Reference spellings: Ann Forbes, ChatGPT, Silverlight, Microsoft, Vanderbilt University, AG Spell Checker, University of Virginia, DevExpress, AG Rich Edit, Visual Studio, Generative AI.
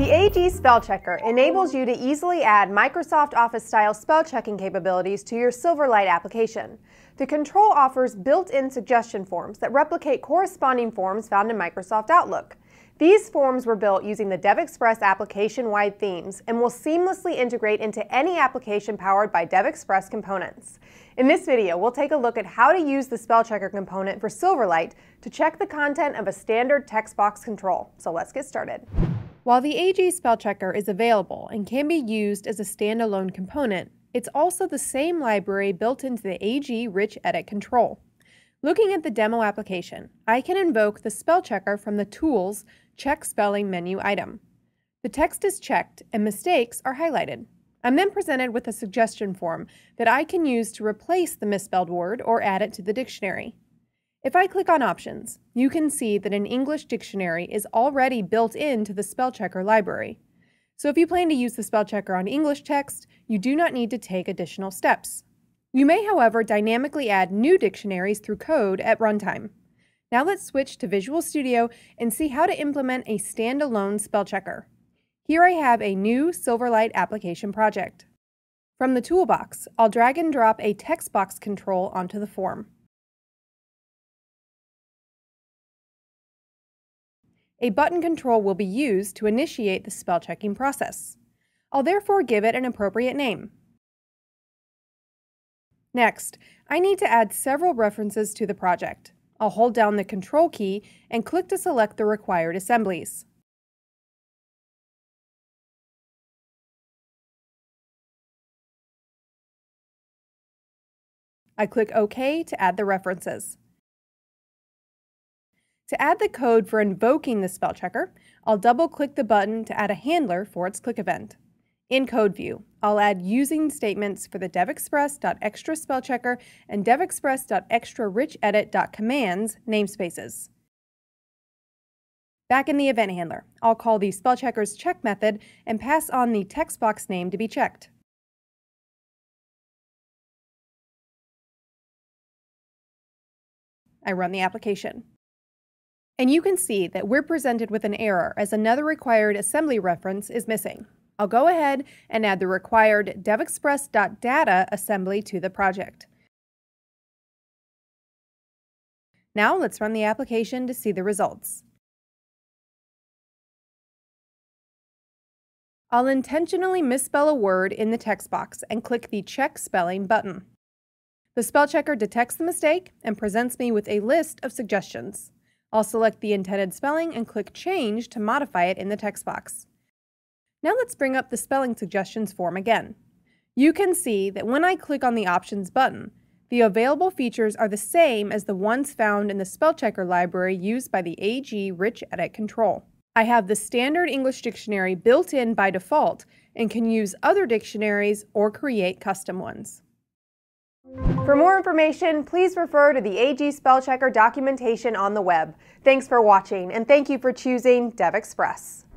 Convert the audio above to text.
The AG Spell Checker enables you to easily add Microsoft Office-style spell checking capabilities to your Silverlight application. The control offers built-in suggestion forms that replicate corresponding forms found in Microsoft Outlook. These forms were built using the DevExpress application-wide themes and will seamlessly integrate into any application powered by DevExpress components. In this video, we'll take a look at how to use the Spell Checker component for Silverlight to check the content of a standard text box control. So let's get started. While the AG Spell Checker is available and can be used as a standalone component, it's also the same library built into the AG Rich Edit control. Looking at the demo application, I can invoke the Spell Checker from the Tools Check Spelling menu item. The text is checked and mistakes are highlighted. I'm then presented with a suggestion form that I can use to replace the misspelled word or add it to the dictionary. If I click on Options, you can see that an English dictionary is already built into the Spell Checker library. So if you plan to use the Spell Checker on English text, you do not need to take additional steps. You may, however, dynamically add new dictionaries through code at runtime. Now let's switch to Visual Studio and see how to implement a standalone Spell Checker. Here I have a new Silverlight application project. From the toolbox, I'll drag and drop a text box control onto the form. A button control will be used to initiate the spell checking process. I'll therefore give it an appropriate name. Next, I need to add several references to the project. I'll hold down the Control key and click to select the required assemblies. I click OK to add the references. To add the code for invoking the Spell Checker, I'll double-click the button to add a handler for its click event. In Code View, I'll add using statements for the devexpress.extraspellchecker and devexpress.extrarichedit.commands namespaces. Back in the event handler, I'll call the Spell Checker's check method and pass on the text box name to be checked. I run the application. And you can see that we're presented with an error as another required assembly reference is missing. I'll go ahead and add the required devexpress.data assembly to the project. Now let's run the application to see the results. I'll intentionally misspell a word in the text box and click the Check Spelling button. The Spell Checker detects the mistake and presents me with a list of suggestions. I'll select the intended spelling and click Change to modify it in the text box. Now let's bring up the Spelling Suggestions form again. You can see that when I click on the Options button, the available features are the same as the ones found in the Spell Checker library used by the AG Rich Edit control. I have the standard English dictionary built in by default and can use other dictionaries or create custom ones. For more information, please refer to the AG Spell Checker documentation on the web. Thanks for watching, and thank you for choosing DevExpress.